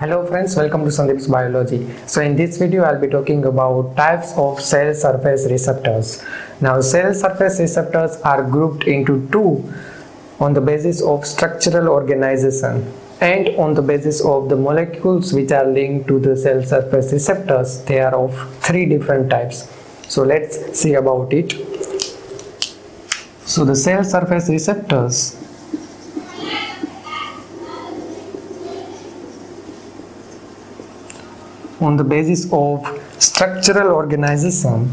Hello friends, welcome to Sandeep's Biology. So in this video I'll be talking about types of cell surface receptors. Now cell surface receptors are grouped into two on the basis of structural organization and on the basis of the molecules which are linked to the cell surface receptors. They are of three different types. So let's see about it. So the cell surface receptors on the basis of structural organization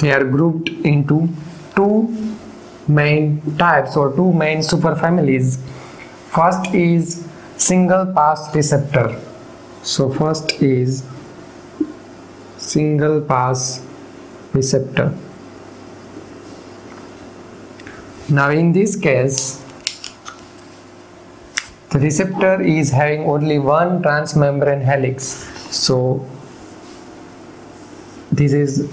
they are grouped into two main types or two main superfamilies. First is single pass receptor. So first is single pass receptor. Now in this case the receptor is having only one transmembrane helix. So this is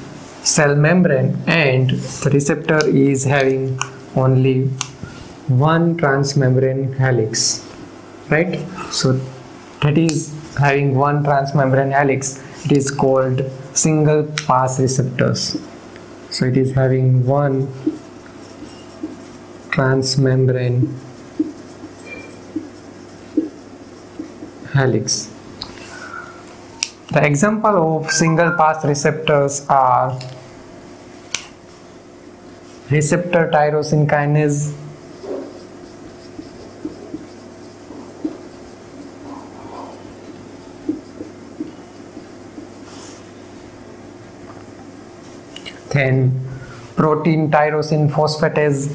cell membrane and the receptor is having only one transmembrane helix, right? So that is having one transmembrane helix. It is called single pass receptors. So it is having one transmembrane helix. The example of single pass receptors are receptor tyrosine kinase, then protein tyrosine phosphatase,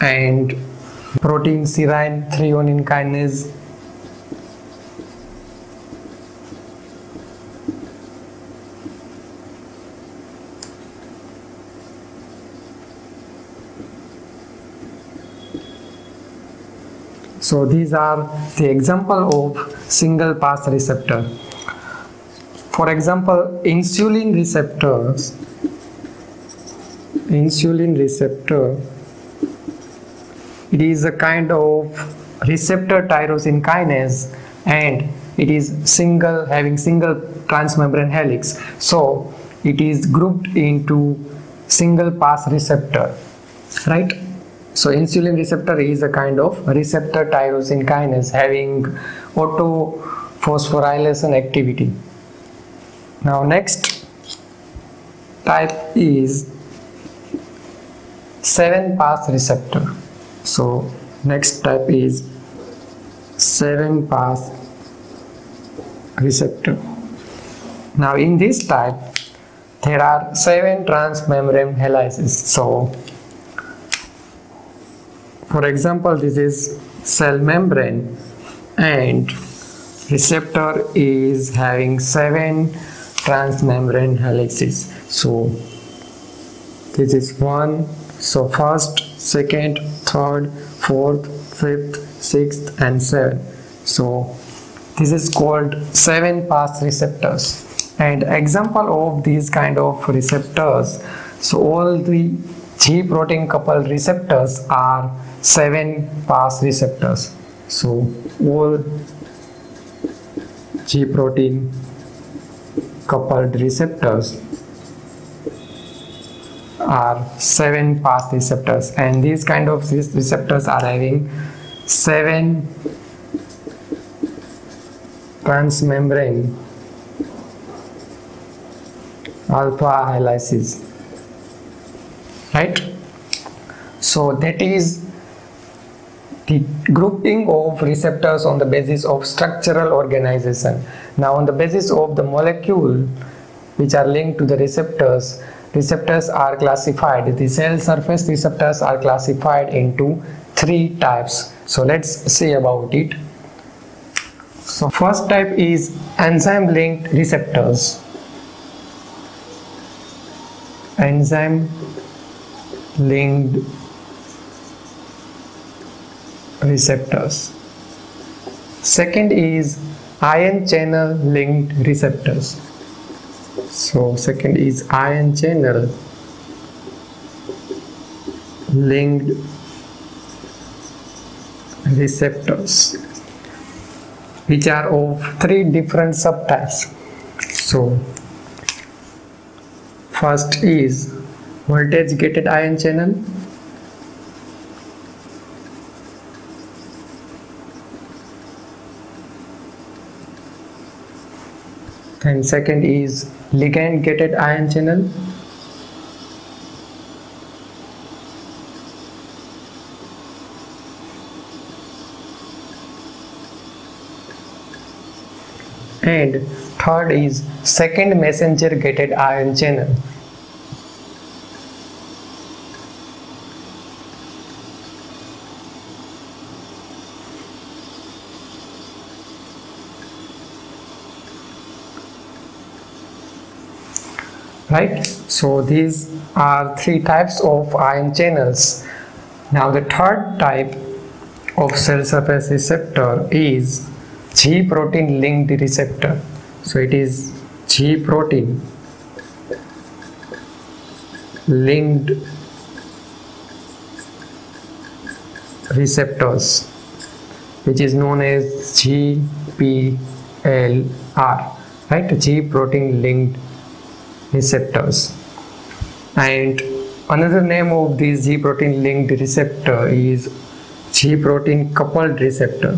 and protein serine threonine kinase, so these are the example of single pass receptor. For example, insulin receptor, it is a kind of receptor tyrosine kinase and it is having single transmembrane helix. So it is grouped into single pass receptor, right? So insulin receptor is a kind of receptor tyrosine kinase having autophosphorylation activity. Now next type is 7 pass receptor. So next type is 7 pass receptor. Now in this type there are 7 transmembrane helices. So for example, this is cell membrane and receptor is having 7 transmembrane helices. So this is 1. So first, second, third, fourth, fifth, sixth and 7th. So this is called 7 pass receptors. And example of these kind of receptors, so all the G protein coupled receptors are 7 pass receptors. So all G protein coupled receptors are 7 pass receptors, and these kind of receptors are having 7 transmembrane alpha helices, right? So that is the grouping of receptors on the basis of structural organization. Now on the basis of the molecule which are linked to the receptors are classified. The cell surface receptors are classified into 3 types. So let's see about it. So first type is enzyme-linked receptors. Enzyme linked receptors. Second is ion channel linked receptors. So second is ion channel linked receptors, which are of three different subtypes. So first is voltage gated ion channel, and second is ligand-gated ion channel, and third is second messenger-gated ion channel. Right, so these are three types of ion channels. Now the third type of cell surface receptor is G protein linked receptor. So it is G protein linked receptors, which is known as GPLR, right? G protein linked receptors. And another name of this G protein linked receptor is G protein coupled receptor.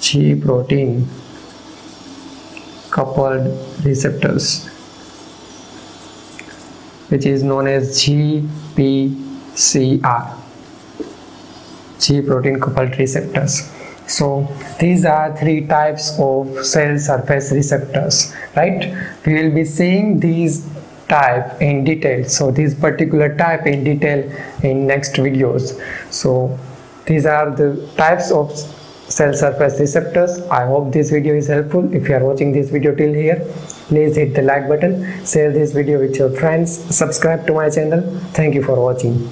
G protein coupled receptors, which is known as GPCR, G protein coupled receptors. So these are three types of cell surface receptors, right? We will be seeing these type in detail, so this particular type in detail in next videos. So these are the types of cell surface receptors. I hope this video is helpful. If you are watching this video till here, please hit the like button, share this video with your friends, subscribe to my channel. Thank you for watching.